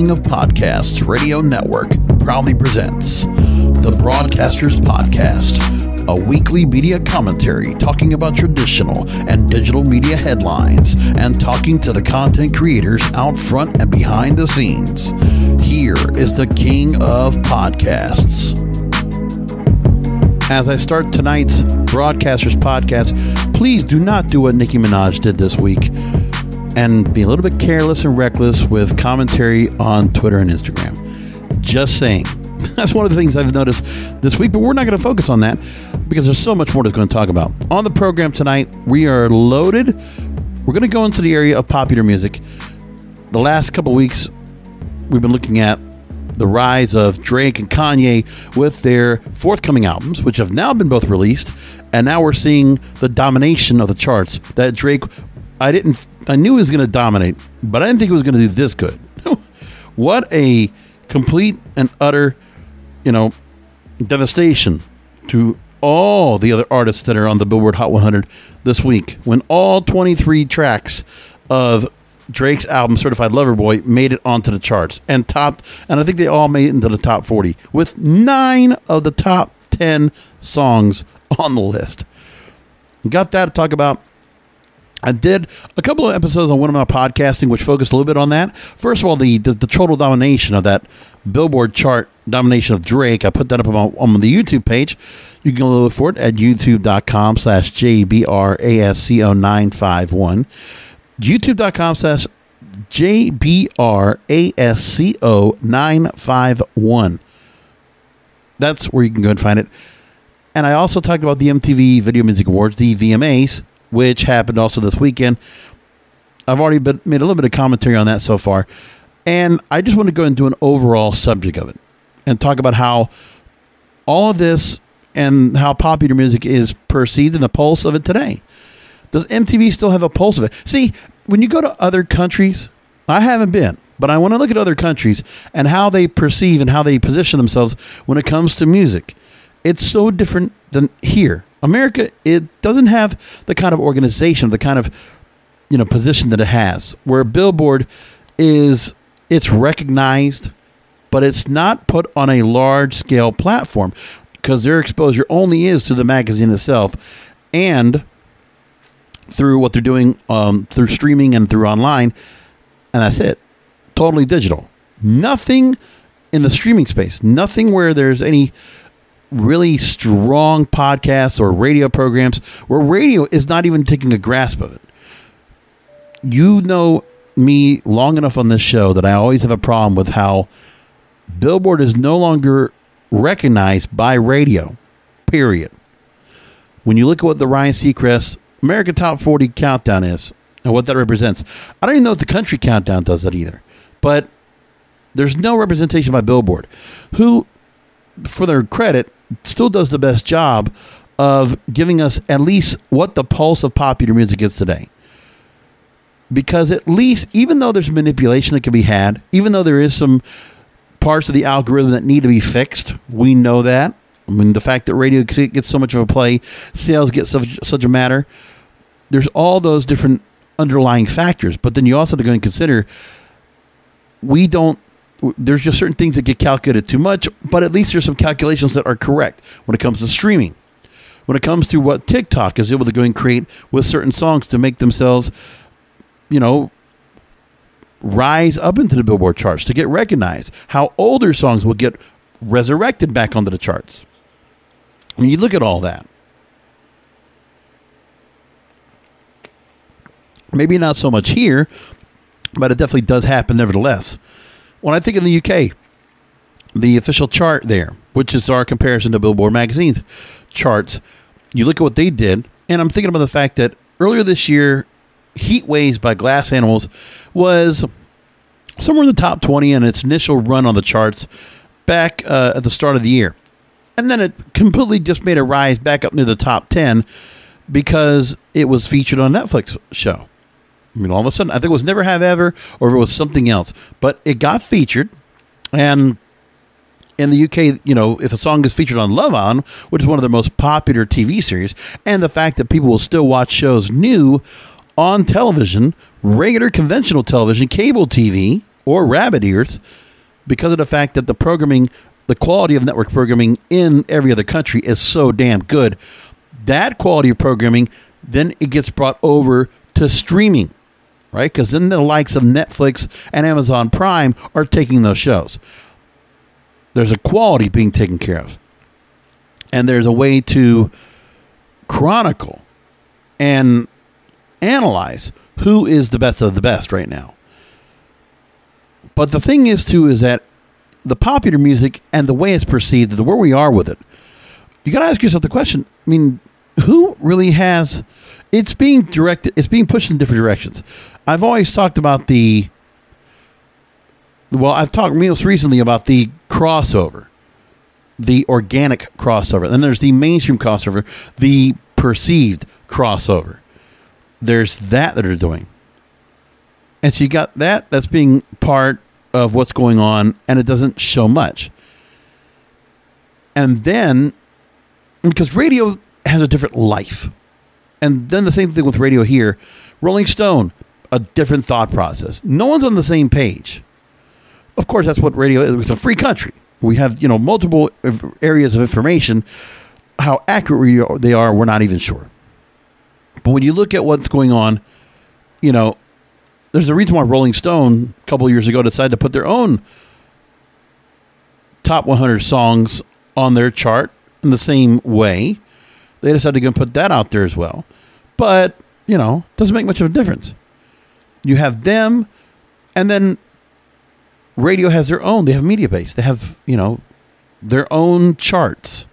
King of Podcasts Radio Network proudly presents The Broadcasters Podcast, a weekly media commentary talking about traditional and digital media headlines and talking to the content creators out front and behind the scenes. Here is the King of Podcasts. As I start tonight's Broadcasters Podcast, please do not do what Nicki Minaj did this week and be a little bit careless and reckless with commentary on Twitter and Instagram. Just saying. That's one of the things I've noticed this week, but we're not going to focus on that because there's so much more to talk about. On the program tonight, we are loaded. We're going to go into the area of popular music. The last couple weeks, we've been looking at the rise of Drake and Kanye with their forthcoming albums, which have now been both released, and now we're seeing the domination of the charts. That Drake, I knew he was going to dominate, but I didn't think he was going to do this good. What a complete and utter, devastation to all the other artists that are on the Billboard Hot 100 this week, when all 23 tracks of Drake's album, Certified Lover Boy, made it onto the charts and topped, and I think they all made it into the top 40, with 9 of the top 10 songs on the list. Got that to talk about. I did a couple of episodes on one of my podcasting, which focused a little bit on that. First of all, the total domination of that Billboard chart, domination of Drake. I put that up on the YouTube page. You can look for it at youtube.com/JBRASCO951. youtube.com/JBRASCO951. That's where you can go and find it. And I also talked about the MTV Video Music Awards, the VMAs, which happened also this weekend. I've already made a little bit of commentary on that so far. And I just want to go and do an overall subject of it and talk about how all of this and how popular music is perceived and the pulse of it today. Does MTV still have a pulse of it? See, when you go to other countries, I haven't been, but I want to look at other countries and how they perceive and how they position themselves when it comes to music. It's so different than here. America, it doesn't have the kind of organization, the kind of, position that it has, where Billboard is, it's recognized, but it's not put on a large scale platform because their exposure only is to the magazine itself and through what they're doing through streaming and through online, and that's it. Totally digital. Nothing in the streaming space, nothing where there's any really strong podcasts or radio programs, where radio is not even taking a grasp of it. You know me long enough on this show that I always have a problem with how Billboard is no longer recognized by radio, period. When you look at what the Ryan Seacrest America Top 40 Countdown is and what that represents. I don't even know if the Country Countdown does that either, but there's no representation by Billboard, who, for their credit, still does the best job of giving us at least what the pulse of popular music is today. Because at least, even though there's manipulation that can be had, even though there is some parts of the algorithm that need to be fixed, we know that. I mean, the fact that radio gets so much of a play, sales get such a matter. There's all those different underlying factors. But then you also have to go and consider, there's just certain things that get calculated too much, but at least there's some calculations that are correct when it comes to streaming. When it comes to what TikTok is able to go and create with certain songs to make themselves, rise up into the Billboard charts, to get recognized. How older songs will get resurrected back onto the charts. When you look at all that, maybe not so much here, but it definitely does happen nevertheless. When I think of the UK, the official chart there, which is our comparison to Billboard magazine's charts, you look at what they did, and I'm thinking about the fact that earlier this year, Heat Waves by Glass Animals was somewhere in the top 20 in its initial run on the charts back at the start of the year. And then it completely just made a rise back up near the top 10 because it was featured on a Netflix show. I mean, all of a sudden, I think it was Never Have Ever, or if it was something else. But it got featured. And in the UK, if a song is featured on Love On, which is one of the most popular TV series, and the fact that people will still watch shows new on television, regular conventional television, cable TV, or rabbit ears because of the fact that the programming, the quality of network programming in every other country is so damn good. That quality of programming, then it gets brought over to streaming, right? Because then the likes of Netflix and Amazon Prime are taking those shows. There's a quality being taken care of. And there's a way to chronicle and analyze who is the best of the best right now. But the thing is, too, is that the popular music and the way it's perceived, where we are with it, you got to ask yourself the question, I mean, who really has, it's being directed, it's being pushed in different directions. I've always talked about the, well, I've talked most recently about the crossover, the organic crossover. Then there's the mainstream crossover, the perceived crossover. There's that are doing. And so you got that's being part of what's going on, and it doesn't show much. And then, because radio has a different life. And then the same thing with radio here. Rolling Stone, a different thought process. No one's on the same page. Of course, that's what radio is. It's a free country. We have, you know, multiple areas of information. How accurate they are, we're not even sure. But when you look at what's going on, you know, there's a reason why Rolling Stone a couple of years ago decided to put their own top 100 songs on their chart in the same way. They decided to go and put that out there as well. But, you know, doesn't make much of a difference. You have them, and then radio has their own. They have Media Base. They have, you know, their own charts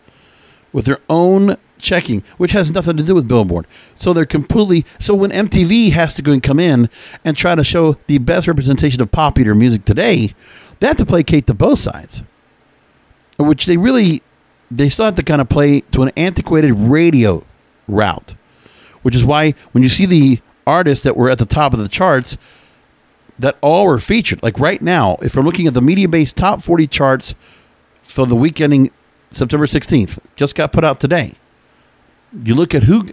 with their own checking, which has nothing to do with Billboard. So they're completely, so when MTV has to go and come in and try to show the best representation of popular music today, they have to placate to both sides, which they really, they still have to kind of play to an antiquated radio route, which is why when you see the artists that were at the top of the charts that all were featured, like right now, if we're looking at the Media Base top 40 charts for the week ending September 16th, just got put out today. You look at who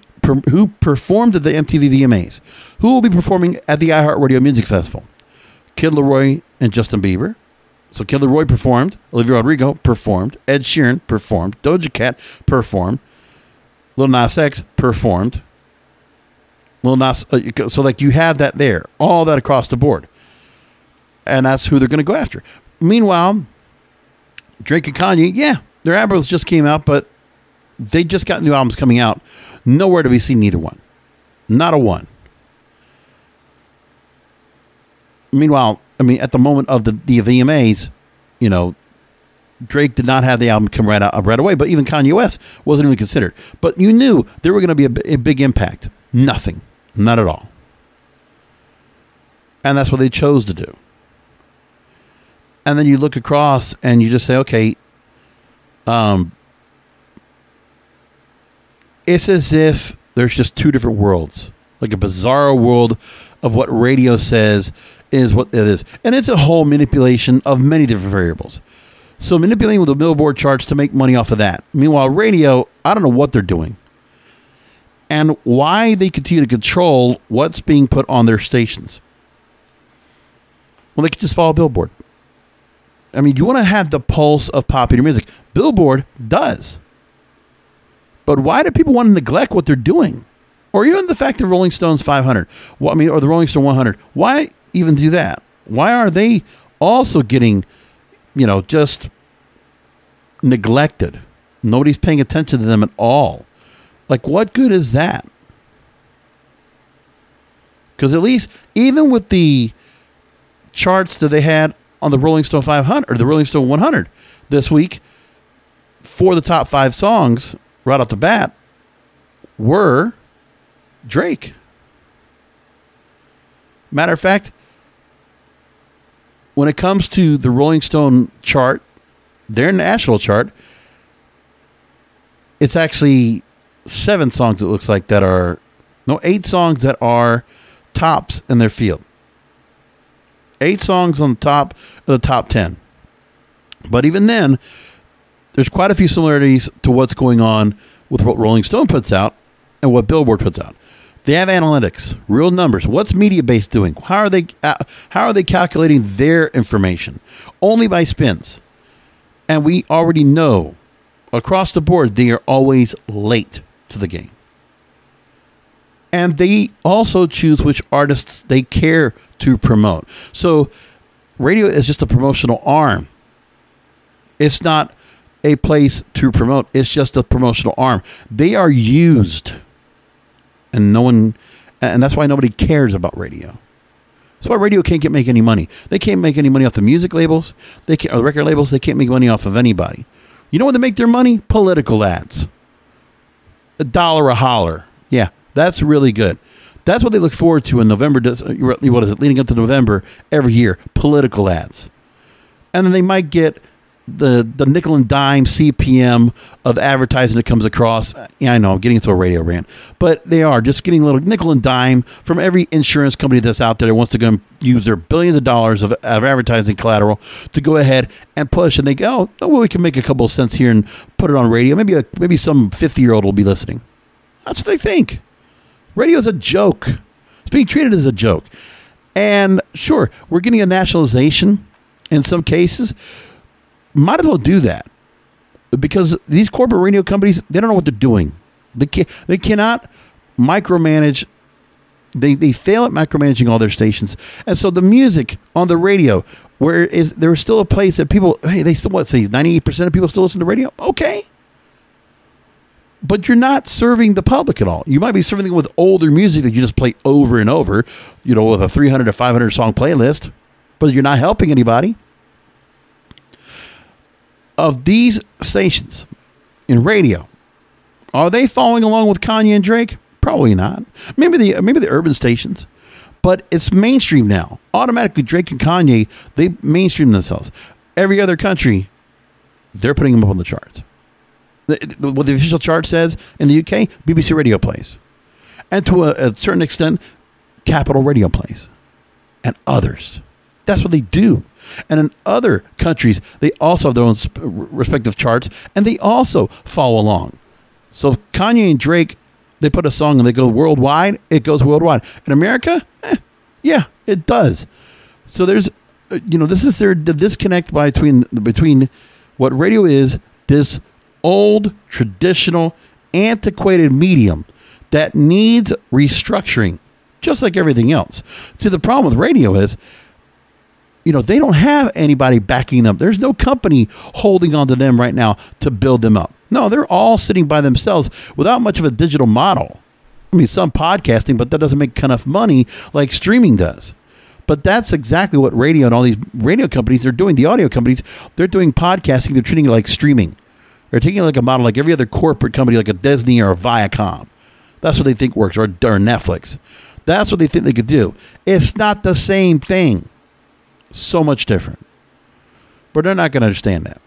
performed at the MTV VMAs, who will be performing at the iHeartRadio Music Festival, Kid LaRoi and Justin Bieber. So Kid LaRoi performed, Olivia Rodrigo performed, Ed Sheeran performed, Doja Cat performed, Lil Nas X performed. So like you have that there, all that across the board. And that's who they're going to go after. Meanwhile, Drake and Kanye, yeah, their albums just came out, but they just got new albums coming out. Nowhere to be seen, either one. Not a one. Meanwhile, I mean, at the moment of the VMAs, you know, Drake did not have the album come right out right away, but even Kanye West wasn't even considered. But you knew there were going to be a big impact. Nothing. Not at all. And that's what they chose to do. And then you look across and you just say, okay, it's as if there's just two different worlds, like a bizarre world of what radio says is what it is. And it's a whole manipulation of many different variables. So manipulating with the Billboard charts to make money off of that. Meanwhile, radio, I don't know what they're doing and why they continue to control what's being put on their stations. Well, they could just follow Billboard. I mean, you want to have the pulse of popular music. Billboard does. But why do people want to neglect what they're doing? Or even the fact that Rolling Stone's 500, well, I mean, or the Rolling Stone 100. Why even do that? Why are they also getting, you know, just neglected? Nobody's paying attention to them at all. Like, what good is that? Because at least, even with the charts that they had on the Rolling Stone 500, or the Rolling Stone 100 this week, for the top 5 songs, right off the bat, were Drake. Matter of fact, when it comes to the Rolling Stone chart, their national chart, it's actually 7 songs, it looks like, that are, no, 8 songs that are tops in their field. 8 songs on the top of the top 10. But even then, there's quite a few similarities to what's going on with what Rolling Stone puts out and what Billboard puts out. They have analytics, real numbers. What's Media Base doing? How are they calculating their information? Only by spins. And we already know across the board they are always late to the game. And they also choose which artists they care to promote. So radio is just a promotional arm. It's not a place to promote. It's just a promotional arm. They are used, and no one, and that's why nobody cares about radio. That's why radio can't make any money. They can't make any money off the music labels, they can't, or the record labels. They can't make money off of anybody. You know what they make their money? Political ads. $1 a holler. Yeah. That's really good. That's what they look forward to in November. What is it? Leading up to November every year, political ads. And then they might get the nickel and dime CPM of advertising that comes across. Yeah, I know, I'm getting into a radio rant. But they are just getting a little nickel and dime from every insurance company that's out there that wants to go and use their billions of dollars of advertising collateral to go ahead and push. And they go, oh, well, we can make a couple of cents here and put it on radio. Maybe some 50-year-old will be listening. That's what they think. Radio is a joke. It's being treated as a joke. And sure, we're getting a nationalization in some cases. Might as well do that, because these corporate radio companies, they don't know what they're doing. They cannot micromanage. They fail at micromanaging all their stations. And so the music on the radio, where is there is still a place that people, hey, they still, what, say 98% of people still listen to radio? Okay. But you're not serving the public at all. You might be serving them with older music that you just play over and over, you know, with a 300 to 500 song playlist, but you're not helping anybody. Of these stations in radio, are they following along with Kanye and Drake? Probably not. Maybe the urban stations, but it's mainstream now. Automatically, Drake and Kanye, they mainstream themselves. Every other country, they're putting them up on the charts. What the official chart says in the UK, BBC Radio plays, and to a certain extent, Capital Radio plays, and others. That's what they do. And in other countries, they also have their own respective charts, and they also follow along. So if Kanye and Drake, they put a song and they go worldwide, it goes worldwide. In America, yeah, it does. So there's, you know, this is the disconnect between what radio is, this old, traditional, antiquated medium that needs restructuring, just like everything else. See, the problem with radio is, you know, they don't have anybody backing them. There's no company holding on to them right now to build them up. No, they're all sitting by themselves without much of a digital model. I mean, some podcasting, but that doesn't make enough money like streaming does. But that's exactly what radio and all these radio companies are doing. The audio companies, they're doing podcasting. They're treating it like streaming. They're taking like a model like every other corporate company, like a Disney or a Viacom. That's what they think works, or Netflix. That's what they think they could do. It's not the same thing. So much different. But they're not going to understand that.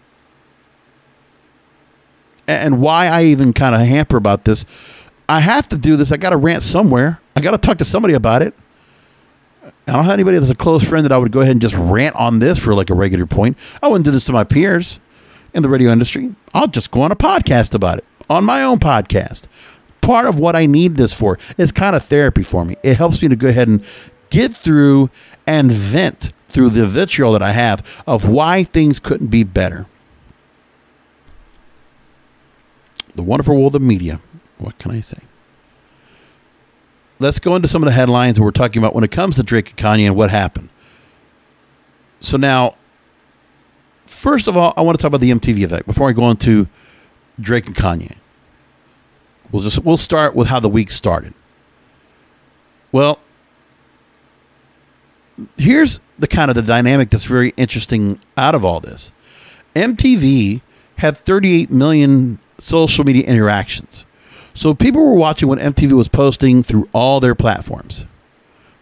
And why I even kind of hamper about this, I have to do this. I got to rant somewhere. I got to talk to somebody about it. I don't have anybody that's a close friend that I would go ahead and just rant on this for like a regular point. I wouldn't do this to my peers in the radio industry. I'll just go on a podcast about it, on my own podcast. Part of what I need this for is kind of therapy for me. It helps me to go ahead and get through and vent through the vitriol that I have of why things couldn't be better. The wonderful world of media. What can I say? Let's go into some of the headlines we're talking about when it comes to Drake and Kanye and what happened. So now, first of all, I want to talk about the MTV effect before I go on to Drake and Kanye. We'll start with how the week started. Well, here's the kind of the dynamic that's very interesting out of all this. MTV had 38 million social media interactions. So people were watching what MTV was posting through all their platforms.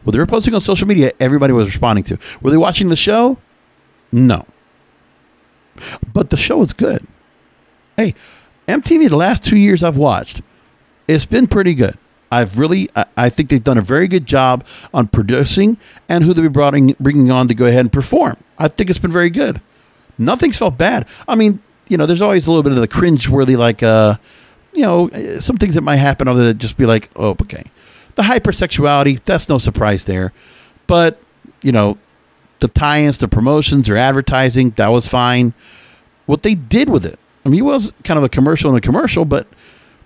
What they were posting on social media, everybody was responding to. Were they watching the show? No. But the show is good. Hey, MTV, the last 2 years I've watched, it's been pretty good. I think they've done a very good job on producing and who they're bringing on to go ahead and perform. I think it's been very good. Nothing's felt bad. I mean, you know, there's always a little bit of the cringe-worthy, like, you know, some things that might happen over there that just be like, oh, okay. The hypersexuality, that's no surprise there. But, you know, the tie-ins, the promotions, their advertising, that was fine. What they did with it, I mean, it was kind of a commercial in a commercial, but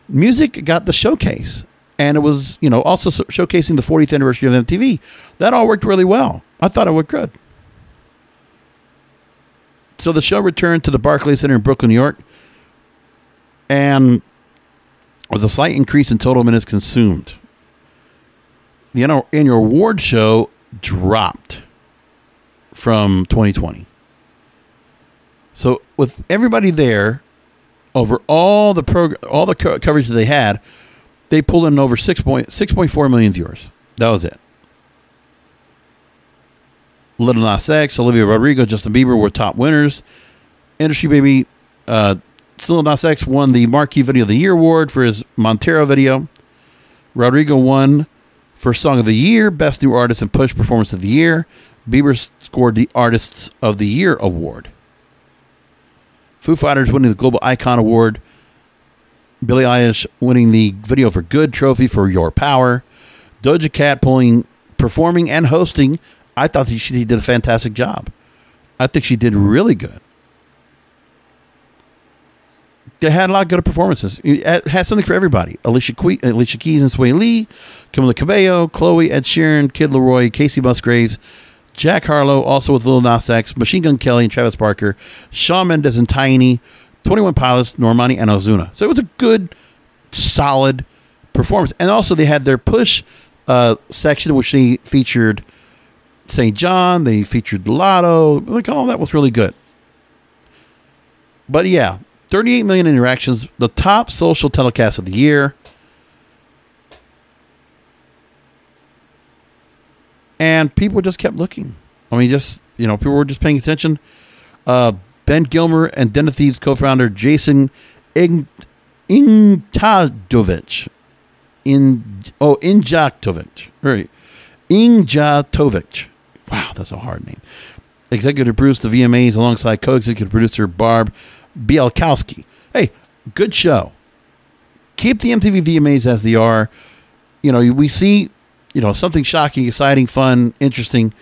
music got the showcase. And it was, you know, also showcasing the 40th anniversary of MTV. That all worked really well. I thought it worked good. So the show returned to the Barclays Center in Brooklyn, New York, and was a slight increase in total minutes consumed. The annual award show dropped from 2020. So with everybody there, over all the coverage that they had, they pulled in over 6.4 million viewers. That was it. Lil Nas X, Olivia Rodrigo, Justin Bieber were top winners. Industry Baby, Lil Nas X won the Marquee Video of the Year award for his Montero video. Rodrigo won for Song of the Year, Best New Artist and Push Performance of the Year. Bieber scored the Artists of the Year award. Foo Fighters winning the Global Icon award. Billie Eilish winning the Video for Good trophy for Your Power. Doja Cat performing and hosting. I thought she did a fantastic job. I think she did really good. They had a lot of good performances. It had something for everybody. Alicia Keys and Sway Lee, Camila Cabello, Chloe, Ed Sheeran, Kid LaRoi, Casey Musgraves, Jack Harlow, also with Lil Nas X, Machine Gun Kelly and Travis Barker, Shawn Mendes and Tiny, 21 Pilots, Normani, and Ozuna. So it was a good, solid performance. And also they had their push section, which they featured St. John, they featured Lotto, like all that was really good. But yeah, 38 million interactions, the top social telecast of the year. And people just kept looking. I mean, just, you know, people were just paying attention. Ben Gilmer and Den of Thieves co-founder Jason Injatovich. Injatovich. Wow, that's a hard name. Executive produced the VMAs alongside co-executive producer Barb Bielkowski. Hey, good show. Keep the MTV VMAs as they are. You know, we see, you know, something shocking, exciting, fun, interesting.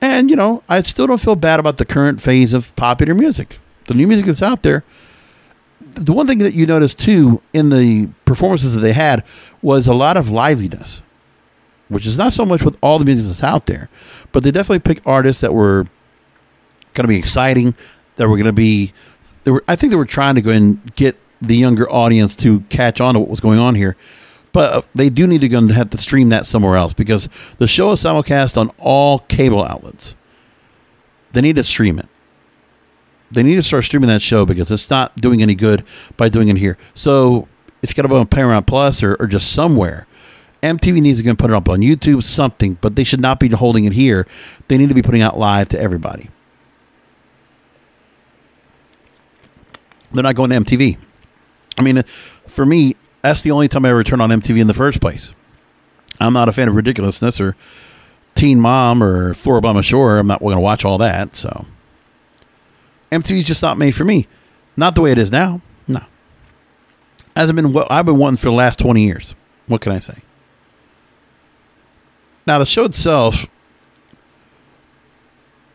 And, you know, I still don't feel bad about the current phase of popular music. The new music that's out there. The one thing that you noticed, too, in the performances that they had was a lot of liveliness, which is not so much with all the music that's out there. But they definitely picked artists that were going to be exciting, that were going to be... I think they were trying to go and get the younger audience to catch on to what was going on here. But they do need to go and have to stream that somewhere else because the show is simulcast on all cable outlets. They need to stream it. They need to start streaming that show because it's not doing any good by doing it here. So if you got to go on Paramount Plus or just somewhere, MTV needs to go and put it up on YouTube, something, but they should not be holding it here. They need to be putting out live to everybody. They're not going to MTV. I mean, for me, that's the only time I ever turn on MTV in the first place. I'm not a fan of ridiculousness or Teen Mom or For Obama Shore. I'm not going to watch all that. So MTV's just not made for me. Not the way it is now. No. Hasn't been what I've been wanting for the last 20 years. What can I say? Now, the show itself,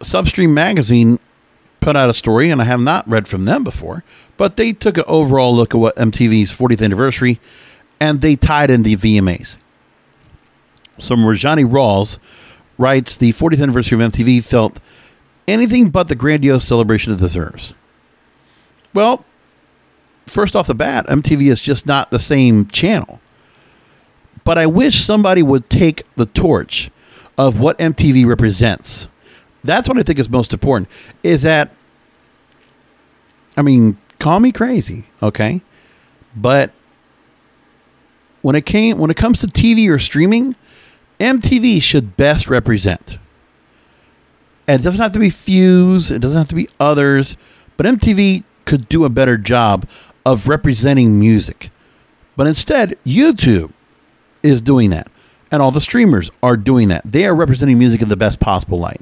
Substream Magazine put out a story, and I have not read from them before, but they took an overall look at what MTV's 40th anniversary, and they tied in the VMAs. So Rajani Rawls writes, the 40th anniversary of MTV felt anything but the grandiose celebration it deserves. Well, first off the bat, MTV is just not the same channel. But I wish somebody would take the torch of what MTV represents. That's what I think is most important, is that, I mean, call me crazy, okay? But when it comes to TV or streaming, MTV should best represent. And it doesn't have to be Fuse, it doesn't have to be others, but MTV could do a better job of representing music. But instead, YouTube is doing that, and all the streamers are doing that. They are representing music in the best possible light.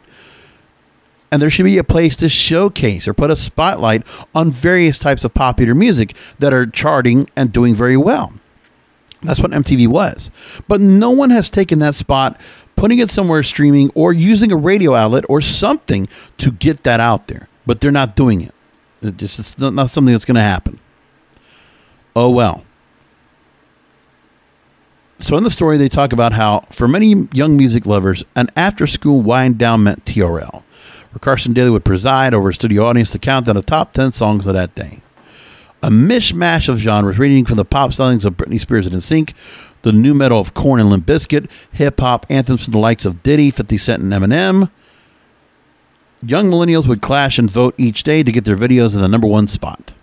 And there should be a place to showcase or put a spotlight on various types of popular music that are charting and doing very well. That's what MTV was. But no one has taken that spot, putting it somewhere streaming or using a radio outlet or something to get that out there. But they're not doing it. It just, it's not something that's going to happen. Oh, well. So in the story, they talk about how for many young music lovers, an after-school wind-down meant TRL, where Carson Daly would preside over a studio audience to count down the top 10 songs of that day. A mishmash of genres, ranging from the pop stylings of Britney Spears and NSYNC, the new metal of Korn and Limp Bizkit, hip-hop anthems from the likes of Diddy, 50 Cent, and Eminem. Young millennials would clash and vote each day to get their videos in the number one spot.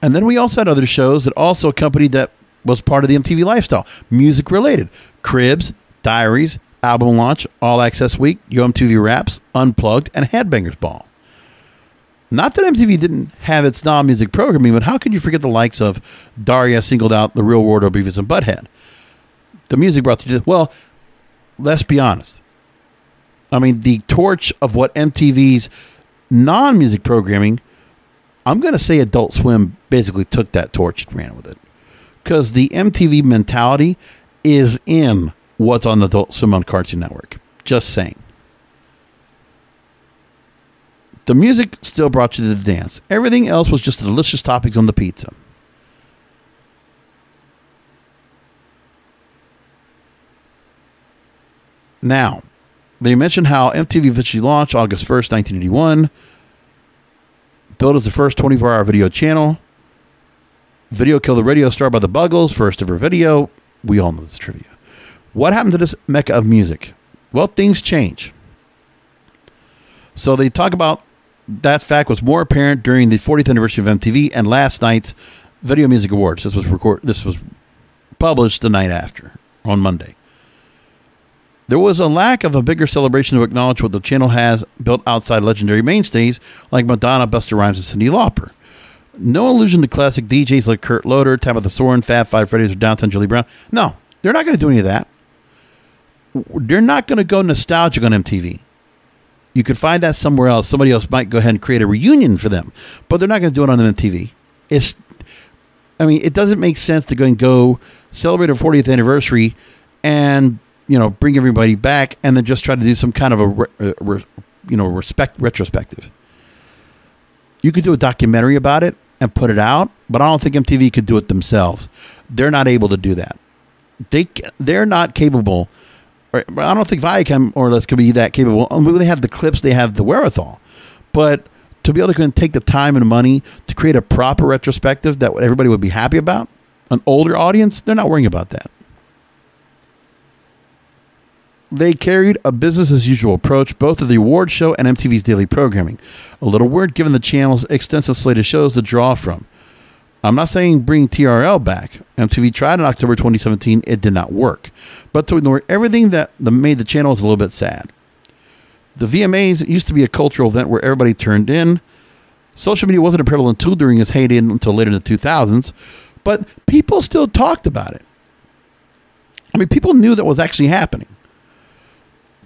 And then we also had other shows that also accompanied that was part of the MTV lifestyle, music-related. Cribs, Diaries, Album Launch, All Access Week, Yo MTV Raps, Unplugged, and Headbangers Ball. Not that MTV didn't have its non-music programming, but how could you forget the likes of Daria singled out The Real World or Beavis and Butthead? The music brought you to, well, let's be honest. I mean, the torch of what MTV's non-music programming, I'm going to say Adult Swim basically took that torch and ran with it. Because the MTV mentality is in what's on Adult Swim on Cartoon Network. Just saying. The music still brought you to the dance. Everything else was just the delicious toppings on the pizza. Now, they mentioned how MTV officially launched August 1st, 1981. Billed as the first 24-hour video channel. Video Killed the Radio Star by the Buggles, first ever video. We all know this trivia. What happened to this mecca of music? Well, things change. So they talk about that fact was more apparent during the 40th anniversary of MTV and last night's Video Music Awards. This was published the night after, on Monday. There was a lack of a bigger celebration to acknowledge what the channel has built outside legendary mainstays like Madonna, Busta Rhymes, and Cyndi Lauper. No allusion to classic DJs like Kurt Loder, Tabitha Soren, Fab Five Freddy's, or Downtown Julie Brown. No, they're not going to do any of that. They're not going to go nostalgic on MTV. You could find that somewhere else. Somebody else might go ahead and create a reunion for them, but they're not going to do it on MTV. It doesn't make sense to go and celebrate our 40th anniversary and, bring everybody back and then just try to do some kind of retrospective. You could do a documentary about it and put it out, but I don't think MTV could do it themselves. They're not able to do that. They're not capable. I don't think Viacom or less could be that capable. I mean, they have the clips, they have the wherewithal, but to be able to take the time and money to create a proper retrospective that everybody would be happy about, an older audience, they're not worrying about that. They carried a business as usual approach, both to the award show and MTV's daily programming. A little weird given the channel's extensive slate of shows to draw from. I'm not saying bring TRL back. MTV tried in October 2017. It did not work. But to ignore everything that made the channel is a little bit sad. The VMAs used to be a cultural event where everybody turned in. Social media wasn't a prevalent tool during its heyday until later in the 2000s. But people still talked about it. I mean, people knew that was actually happening.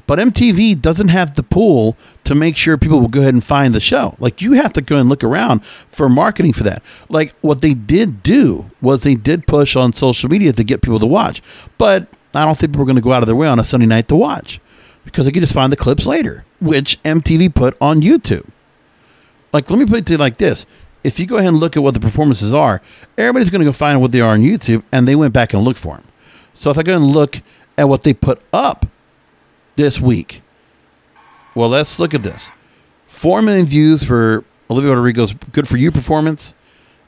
But MTV doesn't have the pool to make sure people will go ahead and find the show. Like, you have to go and look around for marketing for that. Like, what they did do was they did push on social media to get people to watch. But I don't think people are going to go out of their way on a Sunday night to watch, because they can just find the clips later, which MTV put on YouTube. Like, let me put it to you like this. If you go ahead and look at what the performances are, everybody's going to go find what they are on YouTube, and they went back and looked for them. So if I go and look at what they put up this week, well, let's look at this. 4 million views for Olivia Rodrigo's Good For You performance.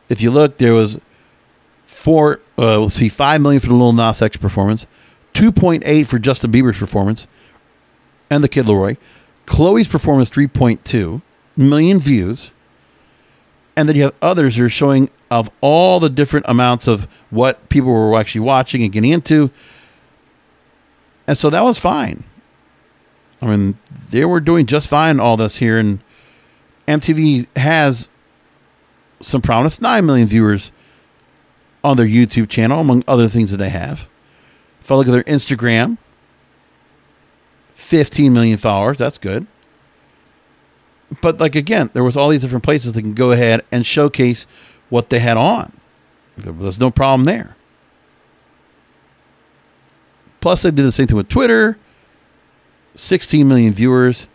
If you look, there was 5 million for the Lil Nas X performance, 2.8 for Justin Bieber's performance and the Kid LaRoi. Chloe's performance, 3.2 million views. And then you have others that are showing of all the different amounts of what people were actually watching and getting into. And so that was fine. I mean, they were doing just fine all this here, and MTV has some prominence, 9 million viewers on their YouTube channel, among other things that they have. If I look at their Instagram, 15 million followers, that's good. But like, again, there was all these different places that can go ahead and showcase what they had on. There was no problem there. Plus, they did the same thing with Twitter. 16 million viewers,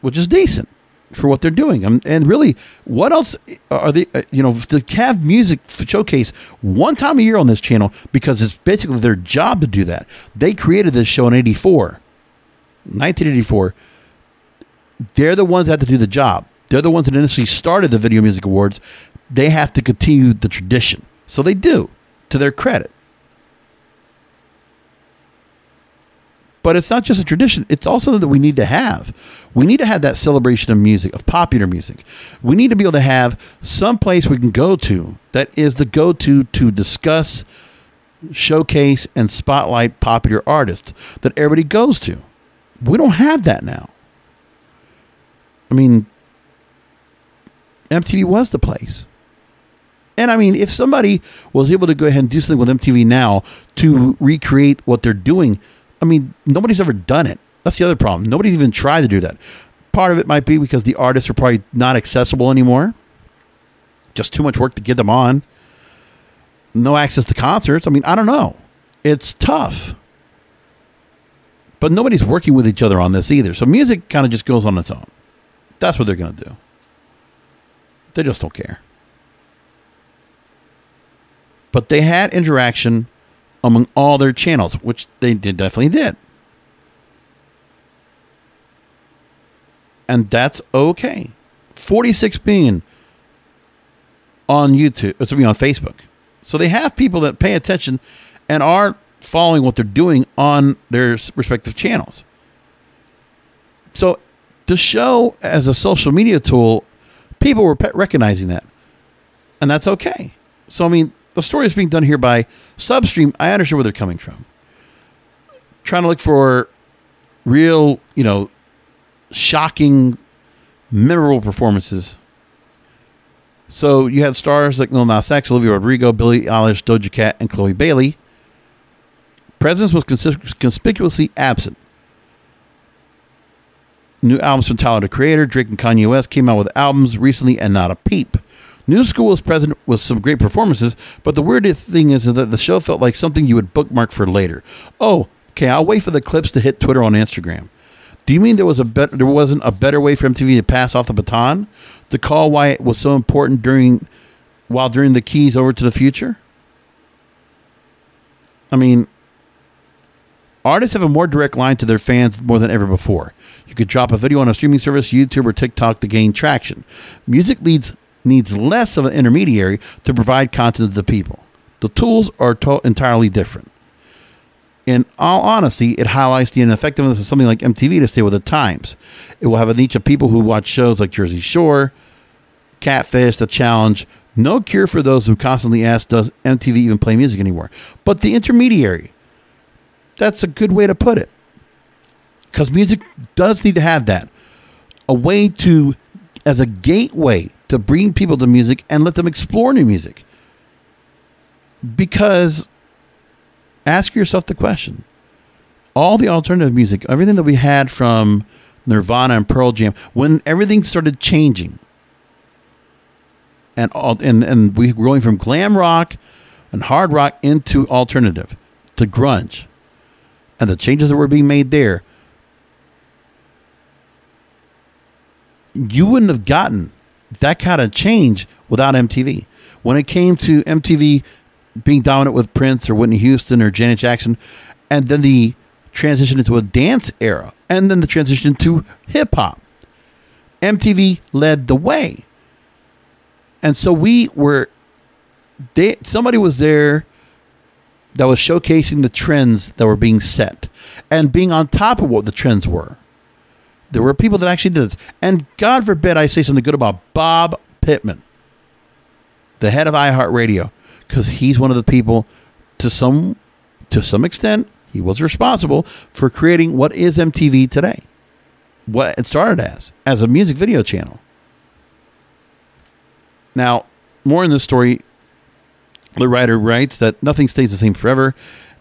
which is decent for what they're doing. And really, what else are they, the Cav Music Showcase one time a year on this channel, because it's basically their job to do that. They created this show in 1984. They're the ones that have to do the job. They're the ones that initially started the Video Music Awards. They have to continue the tradition. So they do, to their credit. But it's not just a tradition. It's also that we need to have. We need to have that celebration of music, of popular music. We need to be able to have some place we can go to that is the go-to to discuss, showcase, and spotlight popular artists that everybody goes to. We don't have that now. I mean, MTV was the place. And I mean, if somebody was able to go ahead and do something with MTV now to recreate what they're doing, I mean, nobody's ever done it. That's the other problem. Nobody's even tried to do that. Part of it might be because the artists are probably not accessible anymore. Just too much work to get them on. No access to concerts. I mean, I don't know. It's tough. But nobody's working with each other on this either. So music kind of just goes on its own. That's what they're going to do. They just don't care. But they had interaction among all their channels, which they definitely did. And that's okay. 46 million on YouTube, on Facebook. So they have people that pay attention and are following what they're doing on their respective channels. So the show as a social media tool, people were recognizing that. And that's okay. So, I mean, the story is being done here by Substream. I understand where they're coming from. Trying to look for real, shocking, memorable performances. So you had stars like Lil Nas X, Olivia Rodrigo, Billie Eilish, Doja Cat, and Chloe Bailey. Presence was conspicuously absent. New albums from Tyler, the Creator, Drake, and Kanye West came out with albums recently and not a peep. New School was present with some great performances, but the weirdest thing is that the show felt like something you would bookmark for later. Oh, okay, I'll wait for the clips to hit Twitter on Instagram. Do you mean there wasn't a better way for MTV to pass off the baton? To call why it was so important during the keys over to the future? I mean, artists have a more direct line to their fans more than ever before. You could drop a video on a streaming service, YouTube or TikTok, to gain traction. Music needs less of an intermediary to provide content to the people. The tools are entirely different. In all honesty, it highlights the ineffectiveness of something like MTV to stay with the times. It will have a niche of people who watch shows like Jersey Shore, Catfish, The Challenge. No cure for those who constantly ask, does MTV even play music anymore? But the intermediary, that's a good way to put it. Because music does need to have that. A way to, as a gateway, to bring people to music and let them explore new music. Because ask yourself the question, all the alternative music, everything that we had from Nirvana and Pearl Jam, when everything started changing and we were going from glam rock and hard rock into alternative to grunge, and the changes that were being made there, you wouldn't have gotten that kind of change without MTV. When it came to MTV being dominant with Prince or Whitney Houston or Janet Jackson, and then the transition into a dance era, and then the transition to hip hop, MTV led the way. And so somebody was there that was showcasing the trends that were being set and being on top of what the trends were. There were people that actually did this. And God forbid I say something good about Bob Pittman, the head of iHeartRadio, because he's one of the people, to some extent, he was responsible for creating what is MTV today. What it started as a music video channel. Now, more in this story, the writer writes that nothing stays the same forever.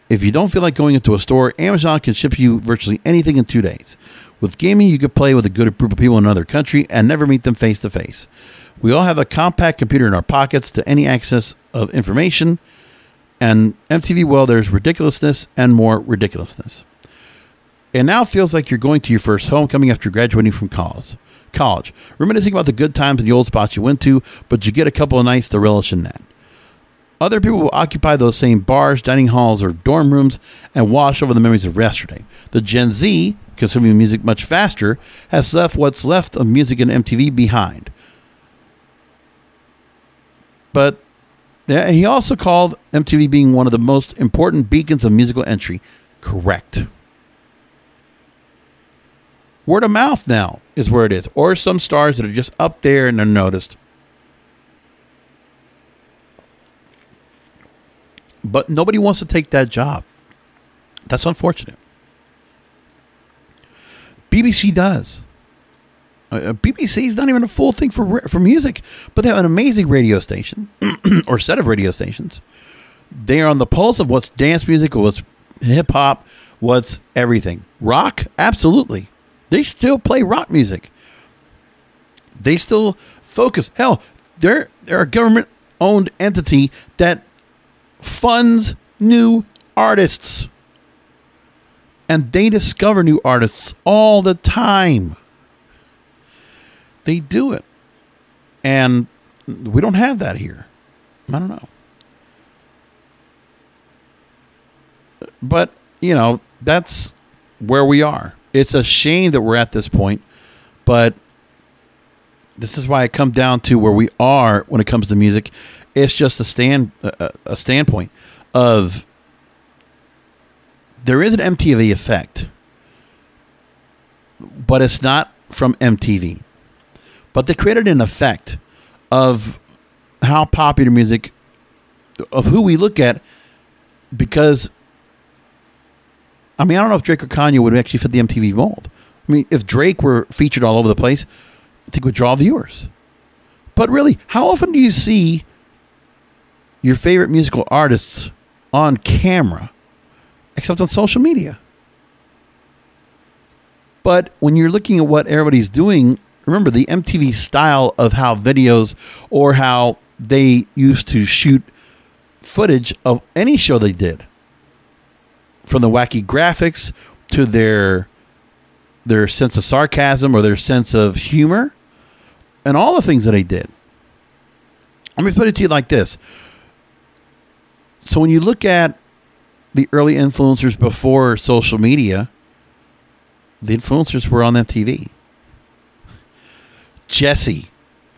If you don't feel like going into a store, Amazon can ship you virtually anything in 2 days. With gaming, you could play with a good group of people in another country and never meet them face to face. We all have a compact computer in our pockets to any access of information. And MTV, well, there's ridiculousness and more ridiculousness. It now feels like you're going to your first homecoming after graduating from college. Reminiscing about the good times and the old spots you went to, but you get a couple of nights to relish in that. Other people will occupy those same bars, dining halls, or dorm rooms and wash over the memories of yesterday. The Gen Z, consuming music much faster, has left what's left of music and MTV behind. But he also called MTV being one of the most important beacons of musical entry. Correct. Word of mouth now is where it is. Or some stars that are just up there and they're noticed. But nobody wants to take that job. That's unfortunate. BBC does. BBC is not even a full thing for music, but they have an amazing radio station or set of radio stations. They are on the pulse of what's dance music, what's hip hop, what's everything. Rock? Absolutely. They still play rock music. They still focus. Hell, they're a government-owned entity that funds new artists, and they discover new artists all the time. They do it, and we don't have that here. I don't know, but you know, that's where we are. It's a shame that we're at this point, but this is why I come down to where we are when it comes to music. It's just a standpoint of there is an MTV effect, but it's not from MTV. But they created an effect of how popular music, of who we look at, because, I mean, I don't know if Drake or Kanye would actually fit the MTV mold. I mean, if Drake were featured all over the place, I think it would draw viewers. But really, how often do you see your favorite musical artists on camera, except on social media? But when you're looking at what everybody's doing, remember the MTV style of how videos or how they used to shoot footage of any show they did, from the wacky graphics to their sense of sarcasm or their sense of humor and all the things that they did. Let me put it to you like this. So when you look at the early influencers before social media, the influencers were on MTV. Jesse,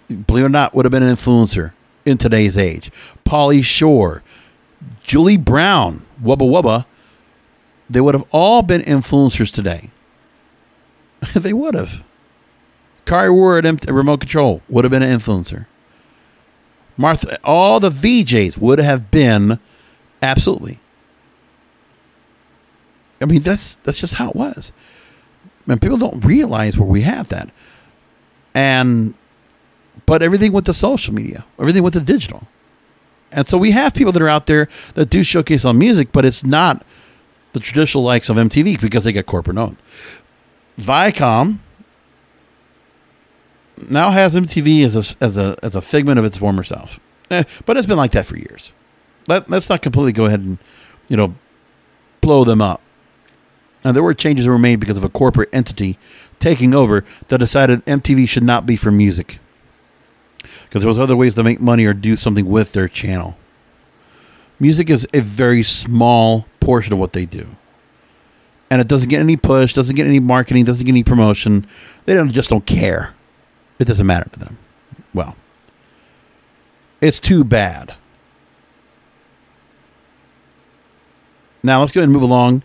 believe it or not, would have been an influencer in today's age. Pauly Shore, Julie Brown, Wubba Wubba, they would have all been influencers today. They would have. Kari Ward at Remote Control would have been an influencer. Martha, all the VJs would have been, absolutely. I mean, that's just how it was. And people don't realize where we have that. And, but everything went to social media. Everything went to digital. And so we have people that are out there that do showcase on music, but it's not the traditional likes of MTV because they get corporate owned. Viacom now has MTV as a figment of its former self. But it's been like that for years. Let's not completely go ahead and, you know, blow them up. Now, there were changes that were made because of a corporate entity taking over that decided MTV should not be for music, because there was other ways to make money or do something with their channel. Music is a very small portion of what they do. And it doesn't get any push, doesn't get any marketing, doesn't get any promotion. They just don't care. It doesn't matter to them. Well, it's too bad. Now, let's go ahead and move along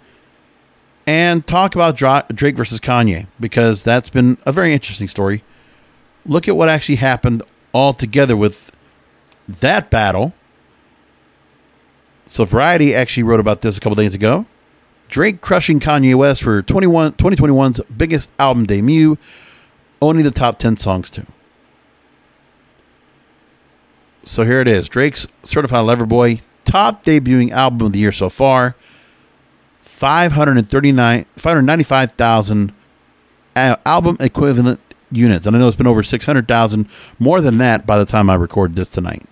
and talk about Drake versus Kanye, because that's been a very interesting story. Look at what actually happened altogether with that battle. So Variety actually wrote about this a couple days ago. Drake crushing Kanye West for 2021's biggest album debut. Only the top 10 songs too. So here it is. Drake's Certified Lover Boy, top debuting album of the year so far. 595,000 album equivalent units. And I know it's been over 600,000, more than that by the time I record this tonight.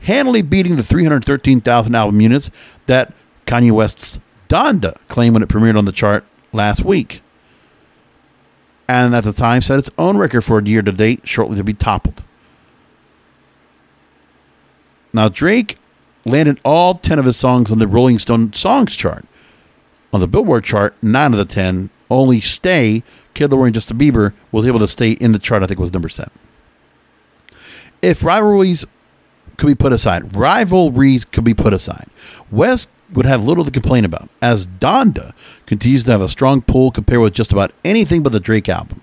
Handily beating the 313,000 album units that Kanye West's Donda claimed when it premiered on the chart last week. And at the time set its own record for a year to date, shortly to be toppled. Now, Drake landed all 10 of his songs on the Rolling Stone Songs chart. On the Billboard chart, 9 of the 10 only stay. Kid LaRoi and Justin Bieber was able to stay in the chart, I think it was number 7. If rivalries could be put aside, West would have little to complain about, as Donda continues to have a strong pull compared with just about anything but the Drake album.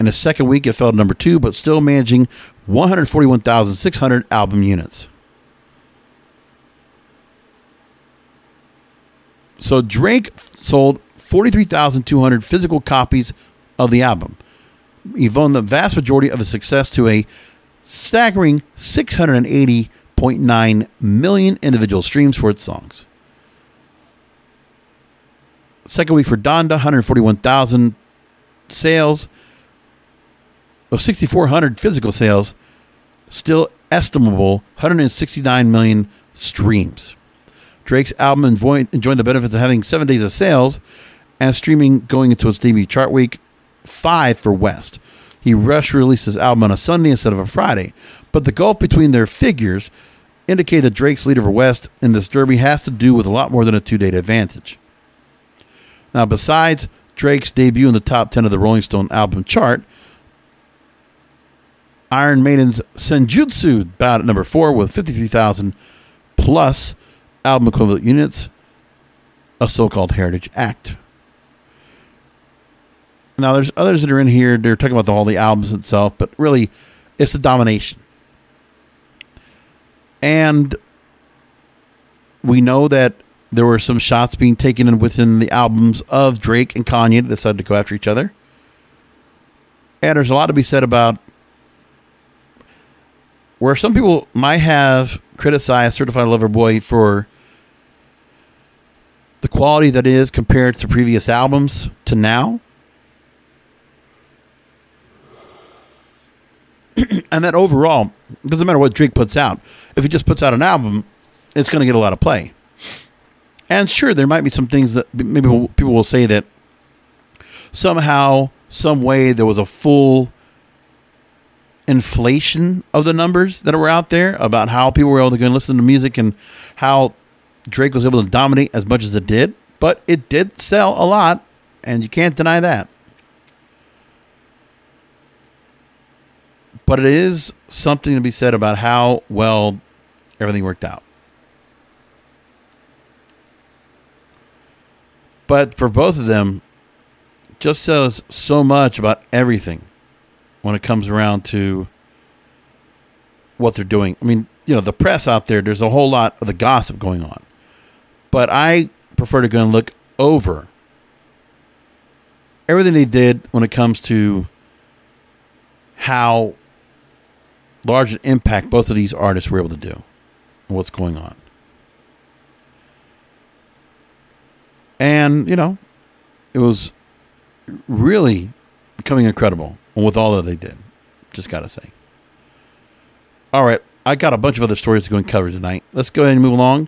In the second week, it fell to number 2, but still managing 141,600 album units. So Drake sold 43,200 physical copies of the album. He's owned the vast majority of his success to a staggering 680.9 million individual streams for its songs. Second week for Donda, 141,000 sales of 6,400 physical sales, still estimable 169 million streams. Drake's album enjoyed the benefits of having 7 days of sales and streaming going into its debut chart week 5 for West. He rush released his album on a Sunday instead of a Friday, but the gulf between their figures indicate that Drake's lead over West in this derby has to do with a lot more than a 2-day advantage. Now, besides Drake's debut in the top 10 of the Rolling Stone album chart, Iron Maiden's Senjutsu bowed at number 4 with 53,000 plus album equivalent units, a so-called heritage act. Now, there's others that are in here. They're talking about all the albums itself, but really, it's the domination. And we know that there were some shots being taken in within the albums of Drake and Kanye that decided to go after each other. And there's a lot to be said about where some people might have criticized Certified Lover Boy for the quality that it is compared to previous albums to now. And that overall, it doesn't matter what Drake puts out. If he just puts out an album, it's going to get a lot of play. And sure, there might be some things that maybe people will say that somehow, some way, there was a full inflation of the numbers that were out there about how people were able to go and listen to music and how Drake was able to dominate as much as it did, but it did sell a lot, and you can't deny that. But it is something to be said about how well everything worked out. But for both of them, just says so much about everything when it comes around to what they're doing. I mean, you know, the press out there, there's a whole lot of the gossip going on. But I prefer to go and look over everything they did when it comes to how large an impact both of these artists were able to do and what's going on. And, you know, it was really becoming incredible. And with all that they did, just got to say. All right. I got a bunch of other stories to go and cover tonight. Let's go ahead and move along.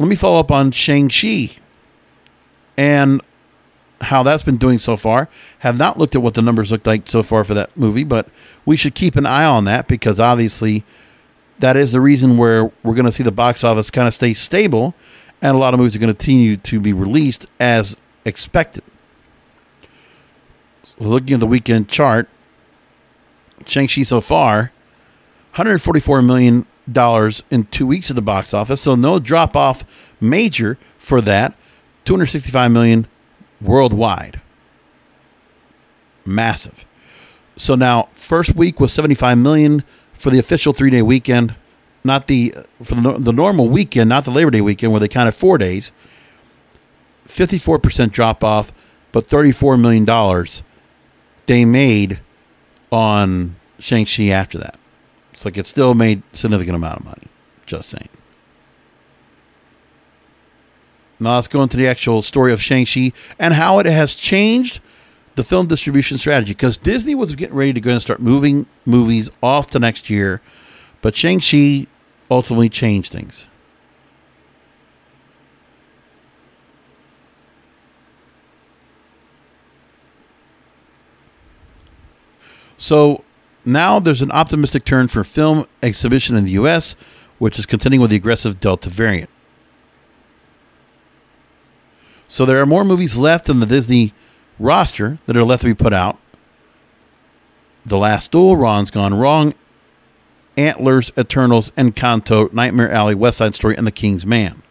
Let me follow up on Shang-Chi and how that's been doing so far. Have not looked at what the numbers looked like so far for that movie, but we should keep an eye on that because obviously that is the reason where we're going to see the box office kind of stay stable and a lot of movies are going to continue to be released as expected. Looking at the weekend chart, Shang-Chi so far, $144 million in 2 weeks at the box office, so no drop-off major for that. $265 million worldwide. Massive. So now, first week was $75 million for the official 3-day weekend, not the for the normal weekend, not the Labor Day weekend where they counted 4 days. 54% drop-off, but $34 million they made on Shang-Chi after that. It's like it still made a significant amount of money. Just saying. Now let's go into the actual story of Shang-Chi and how it has changed the film distribution strategy, because Disney was getting ready to go and start moving movies off to next year, but Shang-Chi ultimately changed things. So now there's an optimistic turn for film exhibition in the U.S., which is contending with the aggressive Delta variant. So there are more movies left in the Disney roster that are left to be put out. The Last Duel, Ron's Gone Wrong, Antlers, Eternals, Encanto, Nightmare Alley, West Side Story, and The King's Man.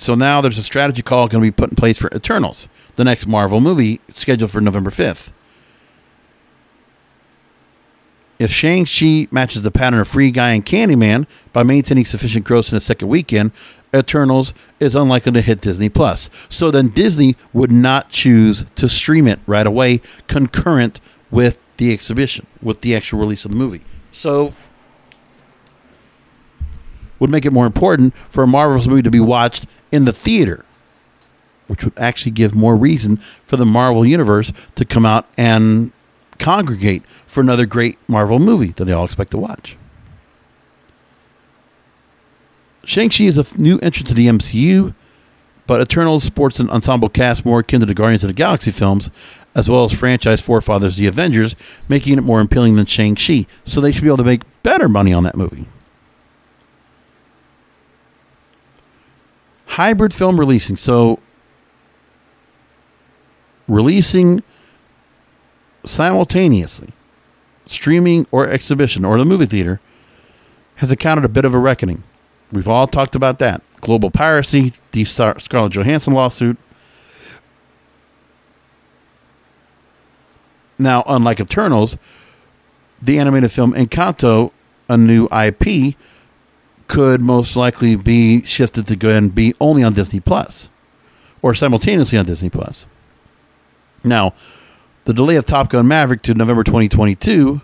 So now there's a strategy call going to be put in place for Eternals, the next Marvel movie scheduled for November 5th. If Shang-Chi matches the pattern of Free Guy and Candyman by maintaining sufficient gross in the second weekend, Eternals is unlikely to hit Disney+. So then Disney would not choose to stream it right away concurrent with the exhibition, with the actual release of the movie. So would make it more important for a Marvel's movie to be watched in the theater, which would actually give more reason for the Marvel Universe to come out and congregate for another great Marvel movie that they all expect to watch. Shang-Chi is a new entrant to the MCU, but Eternals sports an ensemble cast more akin to the Guardians of the Galaxy films, as well as franchise forefathers the Avengers, making it more appealing than Shang-Chi, so they should be able to make better money on that movie. Hybrid film releasing. So releasing simultaneously, streaming or exhibition or the movie theater, has encountered a bit of a reckoning. We've all talked about that. Global piracy, the Scarlett Johansson lawsuit. Now, unlike Eternals, the animated film Encanto, a new IP, could most likely be shifted to go ahead and be only on Disney Plus, or simultaneously on Disney Plus. Now, the delay of Top Gun Maverick to November to 2022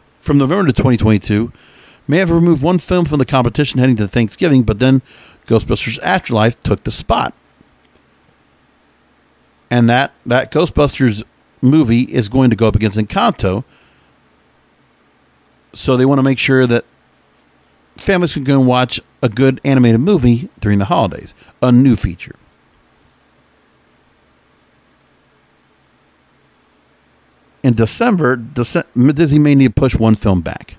may have removed one film from the competition heading to Thanksgiving, but then Ghostbusters Afterlife took the spot. And that Ghostbusters movie is going to go up against Encanto. So they want to make sure that families can go and watch a good animated movie during the holidays, a new feature. In December, Disney may need to push one film back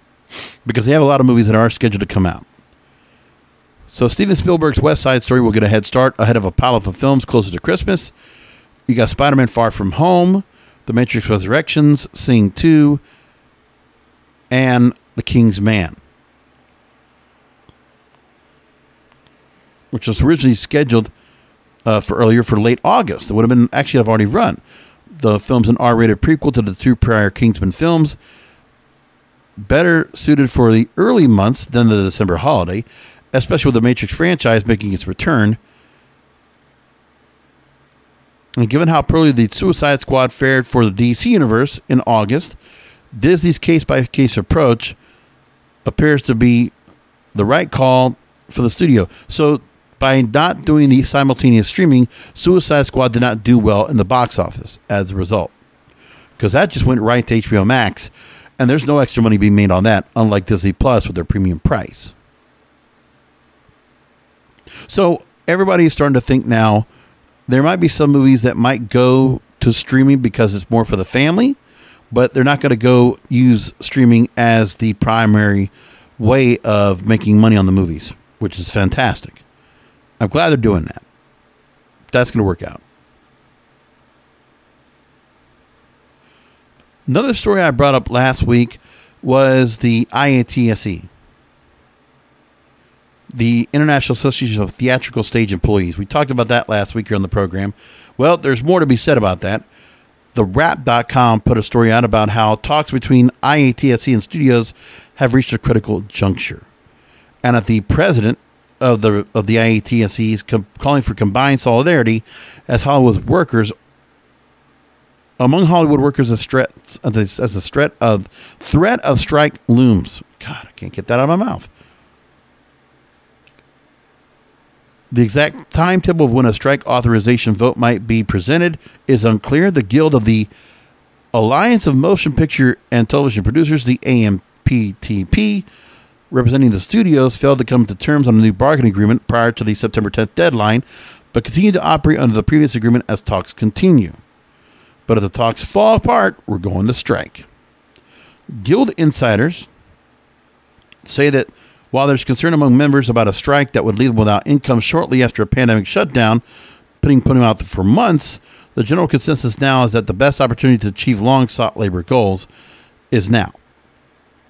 because they have a lot of movies that are scheduled to come out. So Steven Spielberg's West Side Story will get a head start ahead of a pile of films closer to Christmas. You got Spider-Man Far From Home, The Matrix Resurrections, Sing 2, and The King's Man, which was originally scheduled for late August. It would have been actually have already run. The film's an R-rated prequel to the two prior Kingsman films, better suited for the early months than the December holiday, especially with the Matrix franchise making its return. And given how poorly the Suicide Squad fared for the DC Universe in August, Disney's case-by-case approach appears to be the right call for the studio. So by not doing the simultaneous streaming, Suicide Squad did not do well in the box office as a result, because that just went right to HBO Max, and there's no extra money being made on that, unlike Disney Plus with their premium price. So everybody is starting to think now there might be some movies that might go to streaming because it's more for the family, but they're not going to go use streaming as the primary way of making money on the movies, which is fantastic. I'm glad they're doing that. That's going to work out. Another story I brought up last week was the IATSE, the International Association of Theatrical Stage Employees. We talked about that last week here on the program. Well, there's more to be said about that. TheWrap.com put a story out about how talks between IATSE and studios have reached a critical juncture, and that the president of the IATSE is calling for combined solidarity as Hollywood's workers Among Hollywood workers, the threat of strike looms. God, I can't get that out of my mouth. The exact timetable of when a strike authorization vote might be presented is unclear. The Guild of the Alliance of Motion Picture and Television Producers, the AMPTP, representing the studios, failed to come to terms on a new bargaining agreement prior to the September 10th deadline, but continued to operate under the previous agreement as talks continue. But if the talks fall apart, we're going to strike. Guild insiders say that while there's concern among members about a strike that would leave them without income shortly after a pandemic shutdown, putting them out for months, the general consensus now is that the best opportunity to achieve long-sought labor goals is now.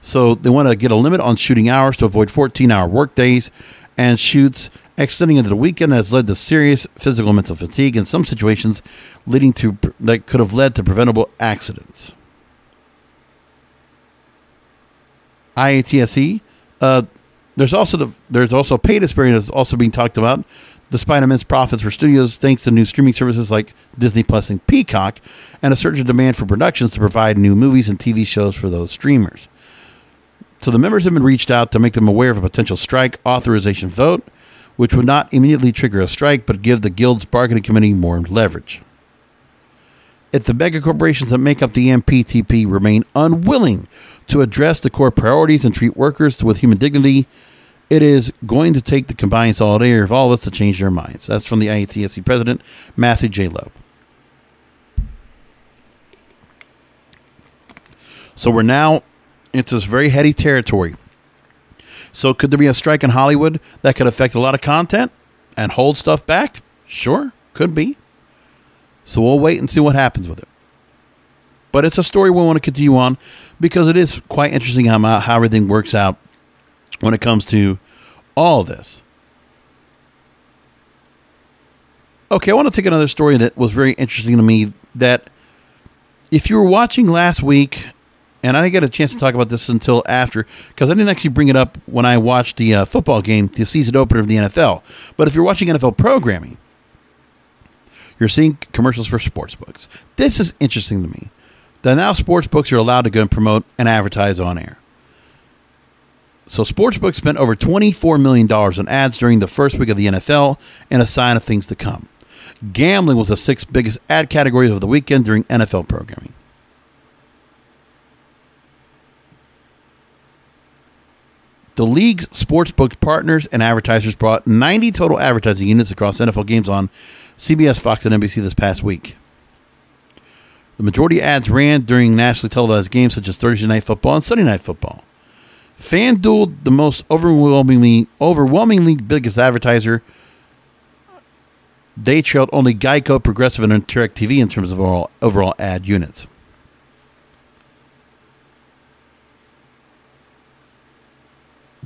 So they want to get a limit on shooting hours to avoid 14-hour workdays, and shoots extending into the weekend has led to serious physical and mental fatigue in some situations, that could have led to preventable accidents. IATSE. There's also pay disparity that's also being talked about, despite immense profits for studios thanks to new streaming services like Disney Plus and Peacock, and a surge in demand for productions to provide new movies and TV shows for those streamers. So the members have been reached out to make them aware of a potential strike authorization vote, which would not immediately trigger a strike, but give the Guild's bargaining committee more leverage. If the mega corporations that make up the MPTP remain unwilling to address the core priorities and treat workers with human dignity, it is going to take the combined solidarity of all of us to change their minds. That's from the IATSE president, Matthew J. Loeb. So we're now into this very heady territory. So could there be a strike in Hollywood that could affect a lot of content and hold stuff back? Sure, could be. So we'll wait and see what happens with it. But it's a story we'll want to continue on because it is quite interesting how everything works out when it comes to all this. Okay, I want to take another story that was very interesting to me, that if you were watching last week, and I didn't get a chance to talk about this until after, because I didn't actually bring it up when I watched the football game, the season opener of the NFL. But if you're watching NFL programming, you're seeing commercials for sportsbooks. This is interesting to me, that now sportsbooks are allowed to go and promote and advertise on air. So sportsbooks spent over $24 million on ads during the first week of the NFL, and a sign of things to come. Gambling was the 6th biggest ad category of the weekend during NFL programming. The league's sportsbook partners and advertisers brought 90 total advertising units across NFL games on CBS, Fox, and NBC this past week. The majority of ads ran during nationally televised games such as Thursday Night Football and Sunday Night Football. FanDuel, the most overwhelmingly biggest advertiser, they trailed only Geico, Progressive, and DirecTV in terms of overall ad units.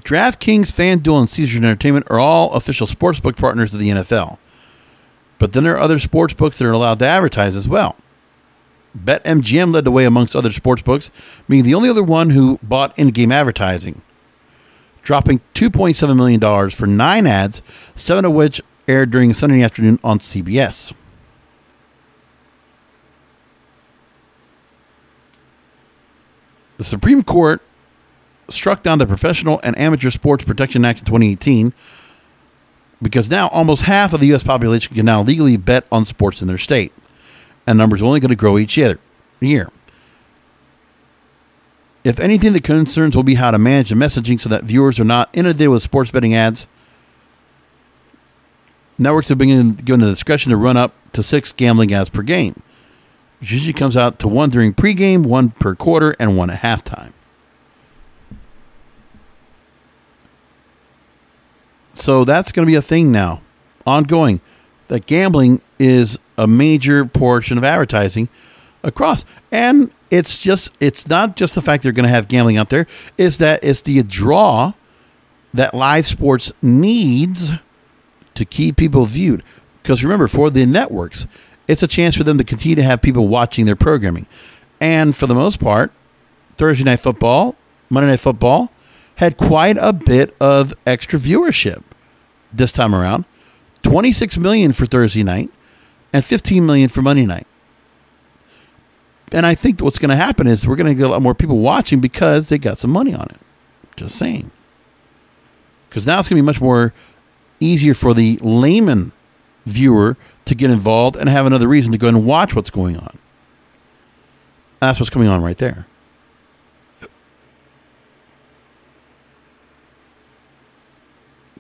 DraftKings, FanDuel, and Caesars Entertainment are all official sportsbook partners of the NFL. But then there are other sportsbooks that are allowed to advertise as well. BetMGM led the way amongst other sportsbooks, being the only other one who bought in-game advertising, dropping $2.7 million for 9 ads, 7 of which aired during a Sunday afternoon on CBS. The Supreme Court struck down the Professional and Amateur Sports Protection Act of 2018 because now almost half of the U.S. population can now legally bet on sports in their state. And numbers are only going to grow each year. If anything, the concerns will be how to manage the messaging so that viewers are not inundated with sports betting ads. Networks have been given the discretion to run up to 6 gambling ads per game. It usually comes out to 1 during pregame, 1 per quarter, and 1 at halftime. So that's going to be a thing now, ongoing, that gambling is a major portion of advertising across. And it's not just the fact they're going to have gambling out there, is that it's the draw that live sports needs to keep people viewed. Because remember, for the networks, it's a chance for them to continue to have people watching their programming. And for the most part, Thursday Night Football, Monday Night Football had quite a bit of extra viewership this time around. 26 million for Thursday night and 15 million for Monday night. And I think what's going to happen is we're going to get a lot more people watching because they got some money on it. Just saying. Because now it's going to be much more easier for the layman viewer to get involved and have another reason to go and watch what's going on. That's what's coming on right there.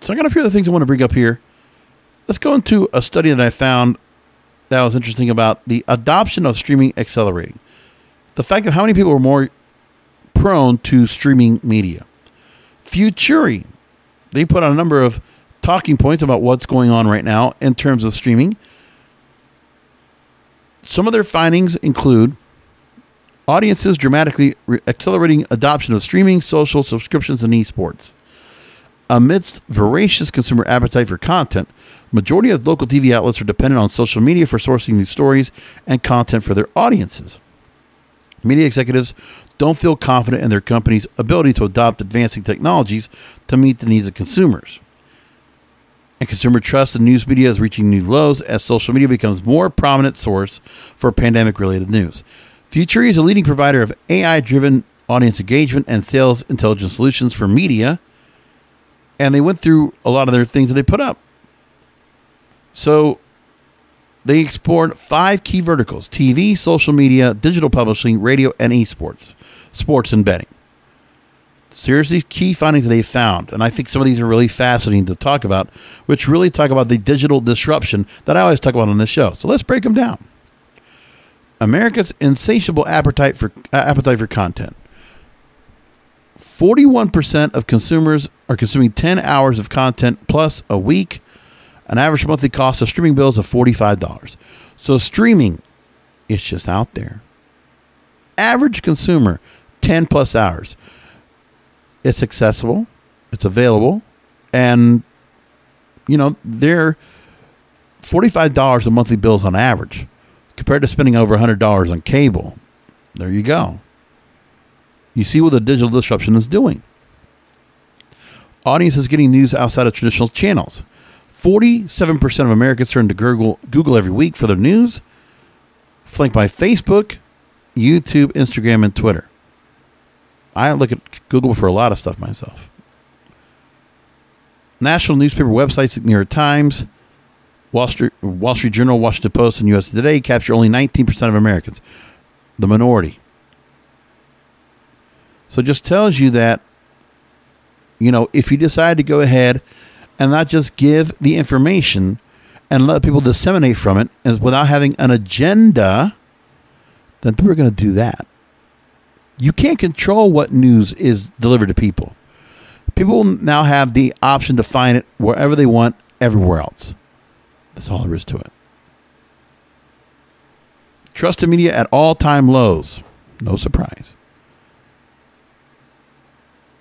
So I got a few other things I want to bring up here. Let's go into a study that I found that was interesting about the adoption of streaming accelerating. The fact of how many people are more prone to streaming media. Futuri, they put out a number of talking points about what's going on right now in terms of streaming. Some of their findings include audiences dramatically accelerating adoption of streaming, social subscriptions, and esports. Amidst voracious consumer appetite for content, majority of local TV outlets are dependent on social media for sourcing these stories and content for their audiences. Media executives don't feel confident in their company's ability to adopt advancing technologies to meet the needs of consumers. And consumer trust in news media is reaching new lows as social media becomes a more prominent source for pandemic-related news. Futuri is a leading provider of AI-driven audience engagement and sales intelligence solutions for media, and they went through a lot of their things that they put up. So they explored 5 key verticals: TV, social media, digital publishing, radio, and esports, sports and betting. Seriously, key findings they found. And I think some of these are really fascinating to talk about, which really talk about the digital disruption that I always talk about on this show. So let's break them down. America's insatiable appetite for content. 41% of consumers are consuming 10 hours of content plus a week, an average monthly cost of streaming bills of $45. So streaming, it's just out there. Average consumer, 10 plus hours. It's accessible, it's available, and, you know, they're $45 in monthly bills on average compared to spending over $100 on cable. There you go. You see what the digital disruption is doing. Audiences getting news outside of traditional channels. 47% of Americans turn to Google every week for their news, flanked by Facebook, YouTube, Instagram, and Twitter. I look at Google for a lot of stuff myself. National newspaper websites like New York Times, Wall Street Journal, Washington Post, and USA Today capture only 19% of Americans, the minority. So it just tells you that, you know, if you decide to go ahead and not just give the information and let people disseminate from it as without having an agenda, then people are going to do that. You can't control what news is delivered to people. People now have the option to find it wherever they want, everywhere else. That's all there is to it. Trust in media at all-time lows. No surprise.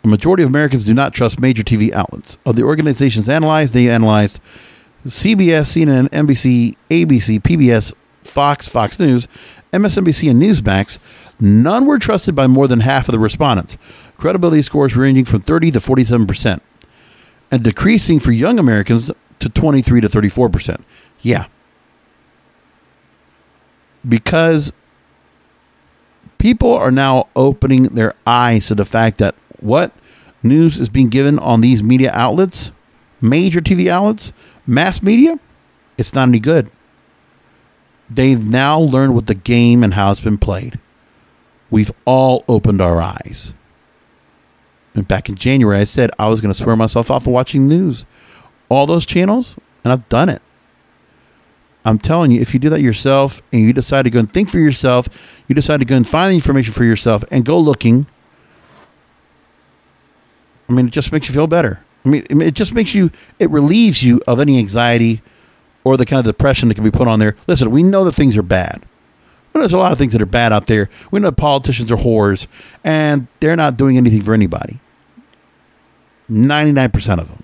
The majority of Americans do not trust major TV outlets. Of the organizations analyzed, they analyzed CBS, CNN, NBC, ABC, PBS, Fox, Fox News, MSNBC, and Newsmax. None were trusted by more than half of the respondents. Credibility scores ranging from 30 to 47%, and decreasing for young Americans to 23 to 34%. Yeah. Because people are now opening their eyes to the fact that what news is being given on these media outlets, major TV outlets, mass media, it's not any good. They've now learned what the game and how it's been played. We've all opened our eyes. And back in January, I said I was going to swear myself off of watching news, all those channels, and I've done it. I'm telling you, if you do that yourself and you decide to go and think for yourself, you decide to go and find the information for yourself and go looking, I mean, it just makes you feel better. I mean, it just makes you, it relieves you of any anxiety or the kind of depression that can be put on there. Listen, we know that things are bad. We know there's a lot of things that are bad out there. We know politicians are whores, and they're not doing anything for anybody. 99% of them.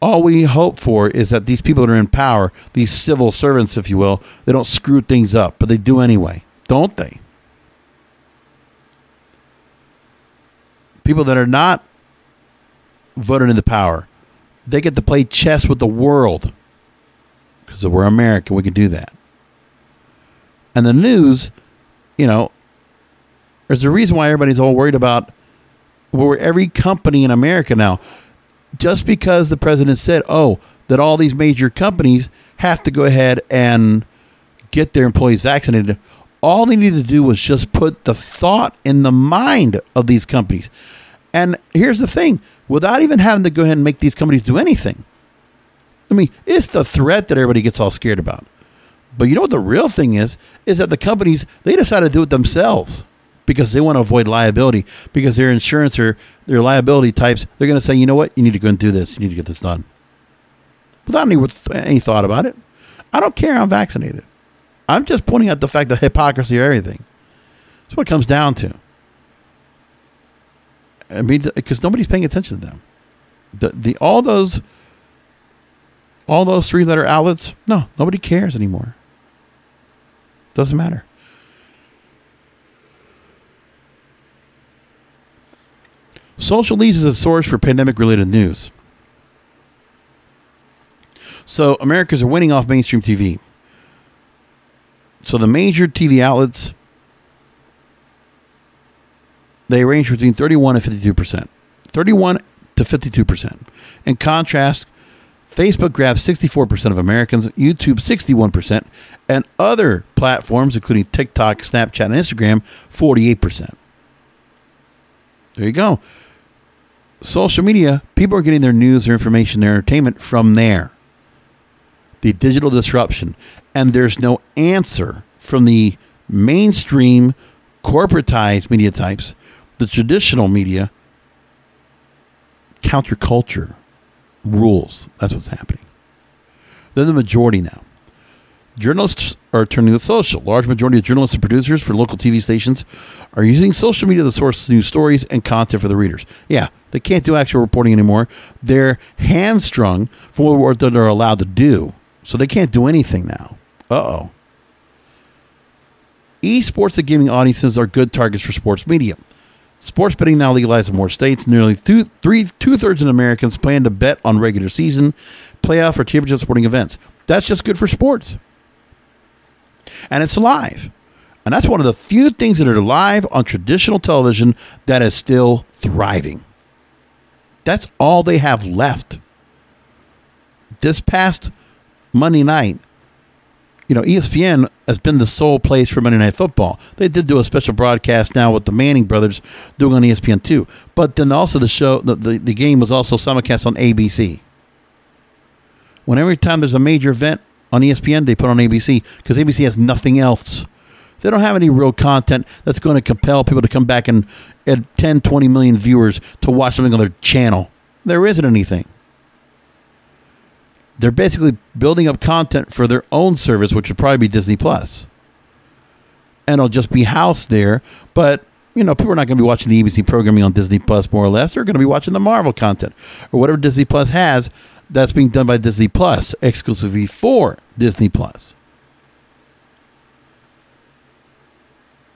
All we hope for is that these people that are in power, these civil servants, if you will, they don't screw things up, but they do anyway, don't they? People that are not voted into power, they get to play chess with the world because we're American. We can do that. And the news, you know, there's a reason why everybody's all worried about where every company in America now, just because the president said, oh, that all these major companies have to go ahead and get their employees vaccinated. All they needed to do was just put the thought in the mind of these companies. And here's the thing, without even having to go ahead and make these companies do anything. I mean, it's the threat that everybody gets all scared about. But you know what the real thing is that the companies, they decide to do it themselves because they want to avoid liability, because their insurance or their liability types, they're going to say, you know what, you need to go and do this. You need to get this done. Without any thought about it. I don't care. I'm vaccinated. I'm just pointing out the fact of hypocrisy or everything. That's what it comes down to. I mean, because nobody's paying attention to them. All those three-letter outlets, no, nobody cares anymore. Doesn't matter. Social news is a source for pandemic-related news. So Americans are winning off mainstream TV. So the major TV outlets, they range between 31 and 52%. 31 to 52%. In contrast, Facebook grabs 64% of Americans, YouTube 61%, and other platforms, including TikTok, Snapchat, and Instagram, 48%. There you go. Social media, people are getting their news, their information, their entertainment from there. The digital disruption. And there's no answer from the mainstream corporatized media types, the traditional media, counterculture. Rules. That's what's happening. They're the majority now. Journalists are turning to social. Large majority of journalists and producers for local TV stations are using social media to source new stories and content for the readers. Yeah, they can't do actual reporting anymore. They're hamstrung for what they're allowed to do. So they can't do anything now. Uh-oh. Esports and gaming audiences are good targets for sports media. Sports betting now legalized in more states. Nearly two-thirds of Americans plan to bet on regular season, playoff, or championship sporting events. That's just good for sports. And it's live. And that's one of the few things that are live on traditional television that is still thriving. That's all they have left. This past Monday night, you know, ESPN has been the sole place for Monday Night Football. They did do a special broadcast now with the Manning brothers doing on ESPN2. But then also the show, the game was also simulcast on ABC. When every time there's a major event on ESPN, they put on ABC because ABC has nothing else. They don't have any real content that's going to compel people to come back and add 10, 20 million viewers to watch something on their channel. There isn't anything. They're basically building up content for their own service, which would probably be Disney Plus. And it'll just be housed there. But, you know, people are not going to be watching the ABC programming on Disney Plus, more or less. They're going to be watching the Marvel content or whatever Disney Plus has that's being done by Disney Plus, exclusively for Disney Plus.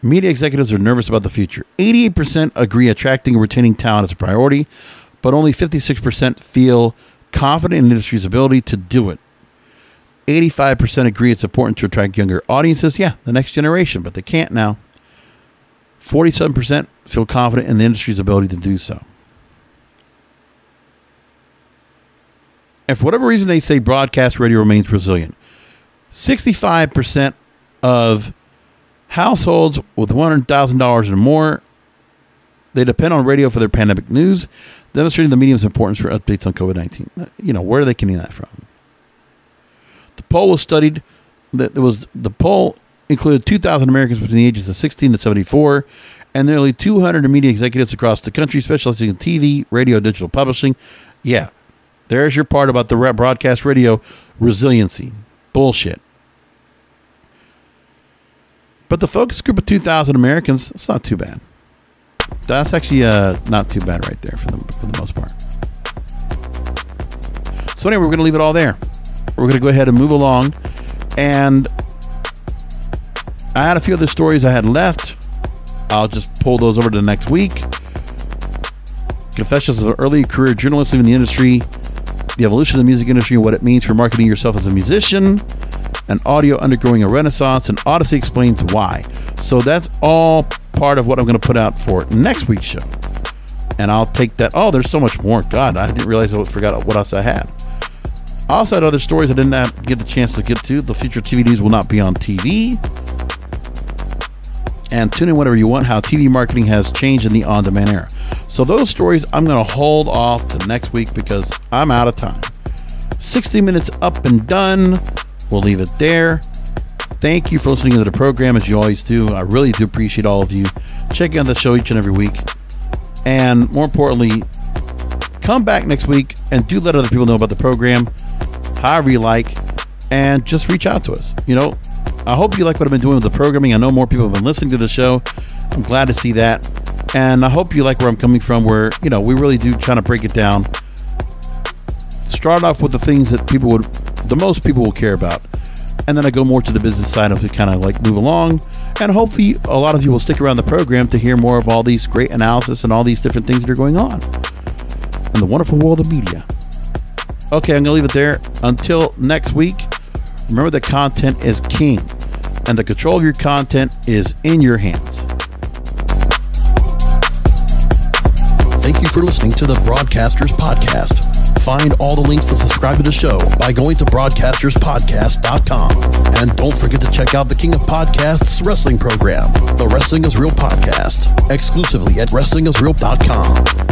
Media executives are nervous about the future. 88% agree attracting and retaining talent is a priority, but only 56% feel confident in the industry's ability to do it. 85% agree it's important to attract younger audiences. Yeah, the next generation, but they can't now. 47% feel confident in the industry's ability to do so. And for whatever reason, they say broadcast radio remains resilient. 65% of households with $100,000 or more, they depend on radio for their pandemic news, demonstrating the medium's importance for updates on COVID-19. You know, where are they getting that from? The poll was studied. The poll included 2,000 Americans between the ages of 16 to 74, and nearly 200 media executives across the country, specializing in TV, radio, digital publishing. Yeah, there's your part about the broadcast radio resiliency. Bullshit. But the focus group of 2,000 Americans, it's not too bad. That's actually not too bad right there for the most part. So anyway, we're going to leave it all there. We're going to go ahead and move along. And I had a few other stories I had left. I'll just pull those over to the next week. Confessions of an early career journalist leaving the industry, the evolution of the music industry, and what it means for marketing yourself as a musician. and audio undergoing a renaissance, and Odyssey explains why. So that's all part of what I'm going to put out for next week's show. And I'll take that. Oh, there's so much more. God, I didn't realize I forgot what else I had. I also had other stories I didn't get the chance to get to. The future TVDs will not be on TV. And tune in whenever you want, how TV marketing has changed in the on-demand era. So those stories I'm going to hold off to next week because I'm out of time. 60 minutes up and done. We'll leave it there. Thank you for listening to the program as you always do. I really do appreciate all of you checking out the show each and every week. And more importantly, come back next week and do let other people know about the program, however you like, and just reach out to us. You know, I hope you like what I've been doing with the programming. I know more people have been listening to the show. I'm glad to see that. And I hope you like where I'm coming from, where, you know, we really do try to break it down. Start off with the things that people would, the most people will care about. And then I go more to the business side of it, kind of like move along. And hopefully a lot of you will stick around the program to hear more of all these great analysis and all these different things that are going on in the wonderful world of media. Okay, I'm going to leave it there. Until next week, remember that content is king, and the control of your content is in your hands. Thank you for listening to the Broadcasters Podcast. Find all the links to subscribe to the show by going to broadcasterspodcast.com. And don't forget to check out the King of Podcasts wrestling program, the Wrestling Is Real Podcast, exclusively at wrestlingisreal.com.